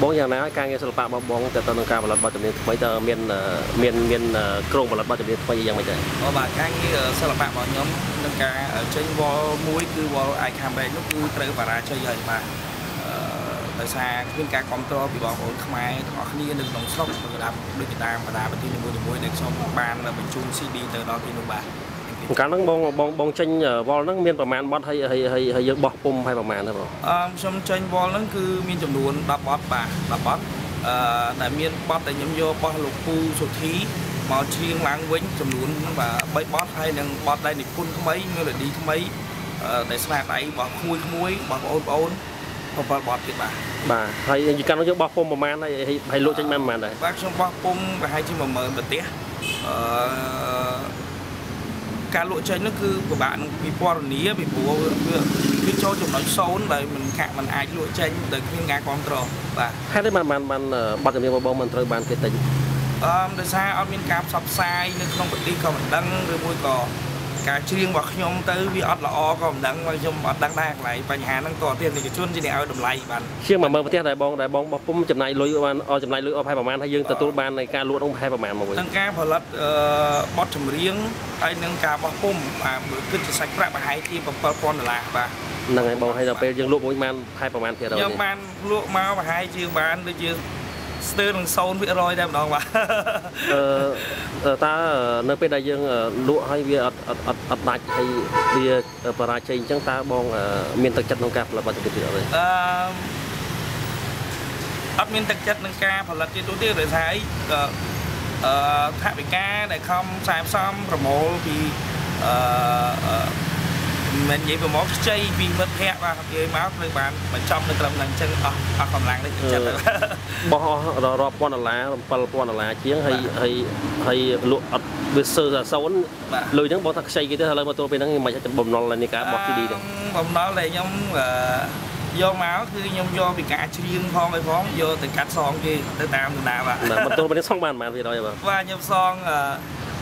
Bố nhà này càng nghe sập bạc bóng từ tận cao là bao nhiêu mấy tờ miền Krông và là bao nhiêu mấy giờ mấy giờ. Ở bà càng nghe sập bạc bọn nhóm nâng ca chơi bò muối cứ bò ai cam bè lúc cứ tự bà ra chơi giờ mà tại sao bên cá control bị bỏ vốn không ai họ đi được đồng sốc và làm được người ta và làm bên kia muối được xong ban là mình chung CD từ đó thì bà. Cá nướng bong chanh ở bò nướng miên bầm màn bọt hay dược bọt pum hay bầm màn thôi không? Xong chanh bò nướng cứ miên chấm đuôn đập bọt bà đập bọt, tại miên bọt tại nhóm vô bọt lục phu sụt thí màu chiên láng vĩnh chấm đuôn và bấy bọt hay đằng bọt đây thì phun không mấy như là đi không mấy, để sạc lại bọt muối bọt ôn không bọt bọt thì bà hay gì cá nướng bọt pum bầm màn hay lụa chanh bầm màn đấy. Bác xong bọt pum và hay chim bầm mờ bật tía. Cá lụa chanh nó cứ của bạn bị bò ní bị bùa cứ cho chúng nói xấu đấy mình cạn mình ai lụa chanh tới khi ngã con trò và hai đấy bạn bắt được miếng bông mình tới bạn cái tình đời xa ở miền cam sập sai nên không phải đi còn đăng rồi môi cò cá chiên bọc nhom tới vì ót là o còn đăng và nhom bọt đăng đạc lại và nhà đang cò tiền thì cái chuôn gì này ở đồng lầy bạn chiên mà mơ với thế đại bông bọc pum chấm này lưỡi bạn o chấm này lưỡi o hai bả man hay dương từ tu ban này cá lụa ông hai bả man mà người tăng cá phở lật bọt chấm riêng ai nâng cá bọc pum và cứ chỉ sạch ra và hai chi bọc con là và nâng này bông hay là pe dương lụa với man hai bả man thì rồi man lụa máu và hai chi ban được chưa từ đường sâu bị rồi đem đó mà ta nơi bên đại dương lụa hay việc ập đạch hay việc bà chơi chẳng ta bong miền tây chất nông cạn là bao nhiêu tiền rồi ấp miền tây chất nông cạn phải là trên tối tiêu để thấy tháp bị ca để không xài xong rồi mồ thì mình vậy mà món chay vì mất hẹ và cái máu lên bàn mình trong được làm chân hoặc làm làng đấy chân bỏ rọp con là lá chiếng hay lụa bự sơ ra sâu lắm lời những bọn thắc chay kia thế là mà tôi bên đó mà chắc bầm nó là như cá bọt đi đấy bầm nó là nhóm do máu cứ nhóm do bị cá chiên phong hay phóng vô từ cá son kia tới tam từ nào mà tôi bên đó xong bàn mà vì đó vậy và nhóm son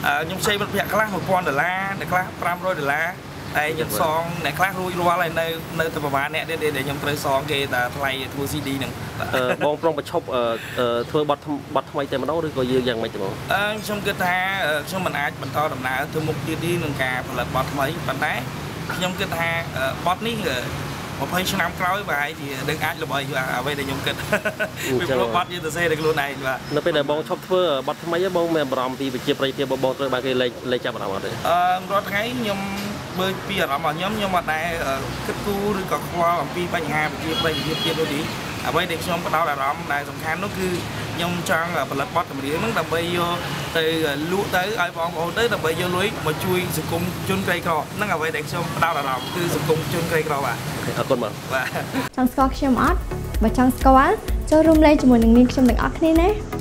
nhóm chay mất hẹ cá lăng một con $1 để cá $500 ai nhận song này khác lui qua lại nơi nơi tập bà nè để nhầm tới song kia ta thay thua CD đi nè bong prong bật chọc thua bật thay tay mà đâu được coi như rằng mấy chỗ trong cái tha trong mình ai mình to đầm nà thua một kia đi nâng cà là bật mấy bàn tay trong cái tha bật ní một hơi sang năm cõi bài thì đừng ai là bởi và về để nhung kịch vì nó bắt như từ xe được luôn này và nó bây giờ bong chọc thưa bật mấy cái bong mềm ròng thì bị chia bầy thì bong rồi bà kia lấy chạm vào đấy rồi thấy nhung bởi vì là bọn nhóm nhưng mà này kết cú rồi còn qua làm phi bánh hà kia bánh kia đôi đi ở bên đây xong bắt đầu là rắm này sòng khăn nó cứ nhông trang là bật bót làm điếm làm bây vô từ lũ tới ai bọn ô tới làm bây vô lưới mà chui sự cung chôn cây cỏ nó ở bên đây xong bắt đầu là rắm cứ sự cung chôn cây cỏ bà ở con mật và trong score xem ớt và trong score cho room lên cho mình đừng miên trong mình ớt này nè